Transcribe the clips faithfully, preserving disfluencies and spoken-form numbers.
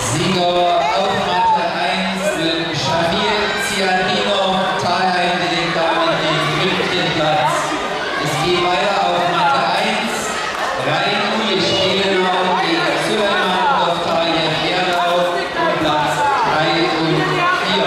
Sieger auf Matte eins sind Shamir Zianino, Thalheim, den Damen den fünften Platz. Es geht weiter auf Matte eins, Rain Ulisch Elenau gegen Züllermann auf Thalheim Erlau und Platz drei und vier.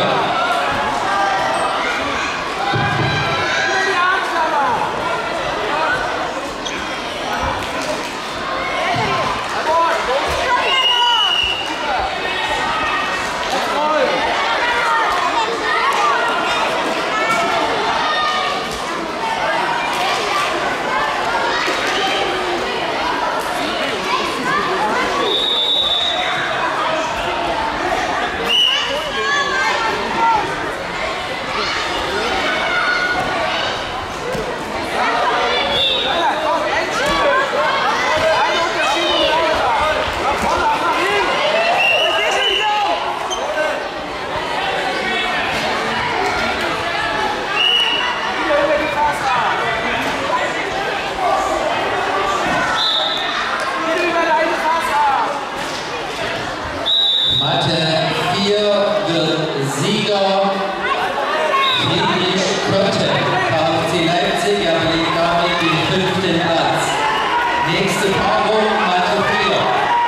Nächste Paarung, Matte vier.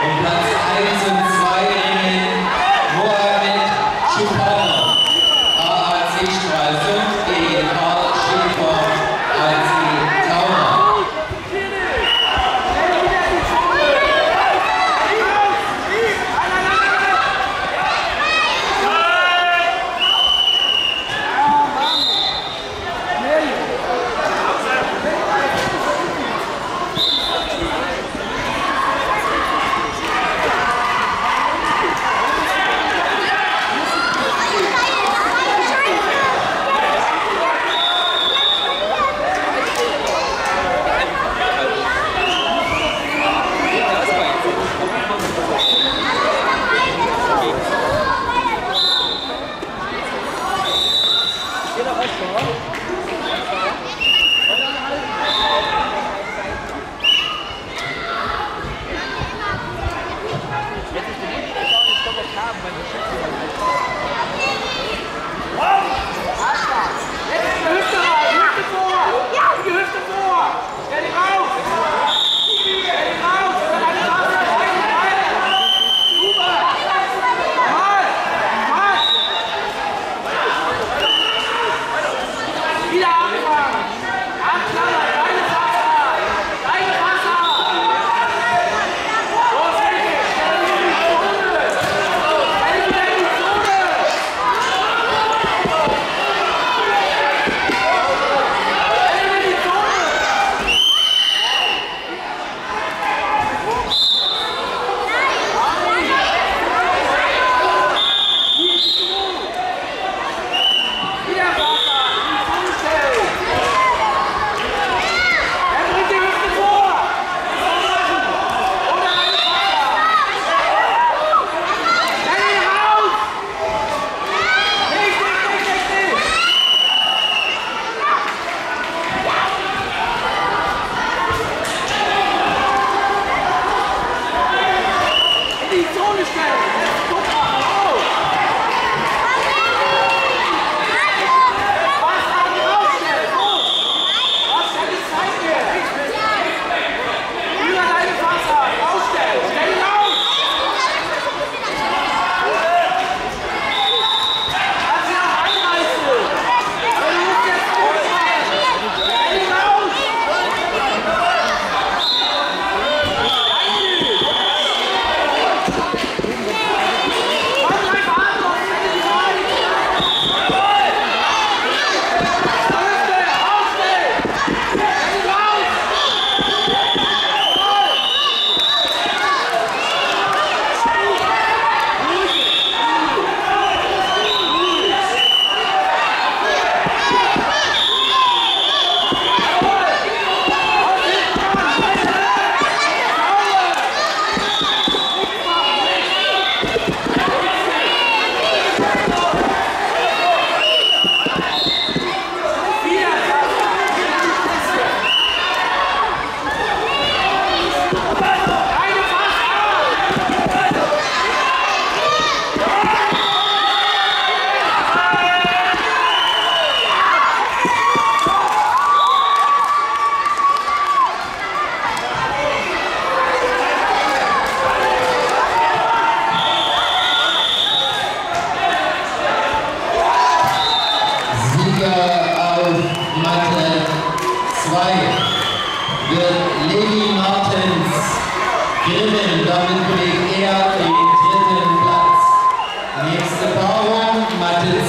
Um Platz eins und zwei ringen Mohamed Schupana, A A C Strahl fünf gegen Karl Schäfer, A C Tauner.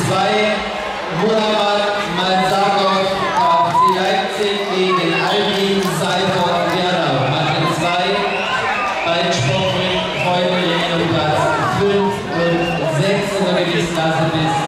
zwei. Wunderbar, mal Martens Leipzig gegen Alpin.